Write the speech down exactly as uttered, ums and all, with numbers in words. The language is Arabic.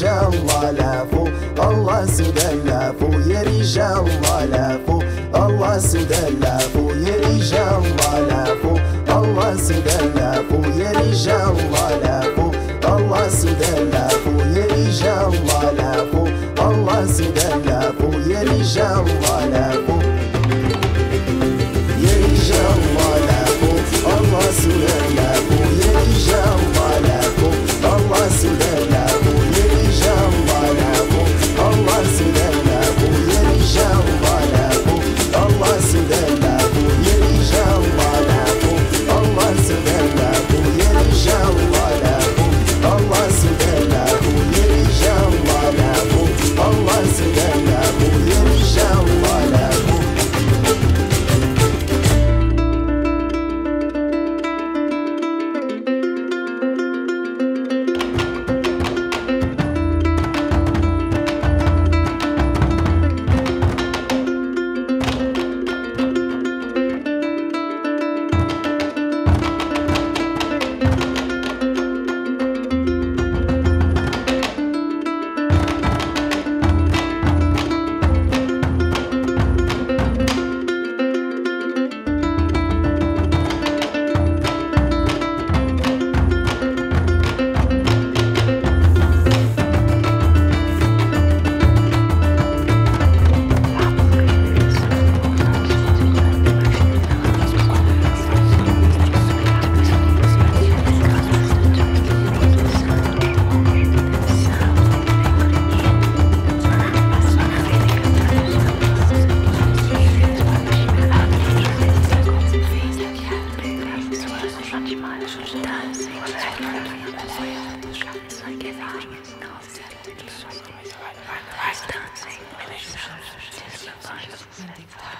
رجال الله لافوا الله السودان لافوا يا رجال الله لافوا الله السودان لافوا يا رجال الله لافوا الله السودان لافوا يا رجال الله لافوا الله السودان لافوا يا رجال الله لافوا الله السودان لافوا يا رجال الله لافوا يا رجال الله لافوا الله السودان لافوا يا رجال الله لافوا الله السودان لافوا يا رجال الله لافوا الله السودان لافوا يا رجال الله لافوا الله السودان لافوا يا رجال الله لافوا الله السودان لافوا يا رجال الله لافوا الله السودان لافوا يا رجال الله لافوا الله السودان لافوا يا رجال الله لافوا I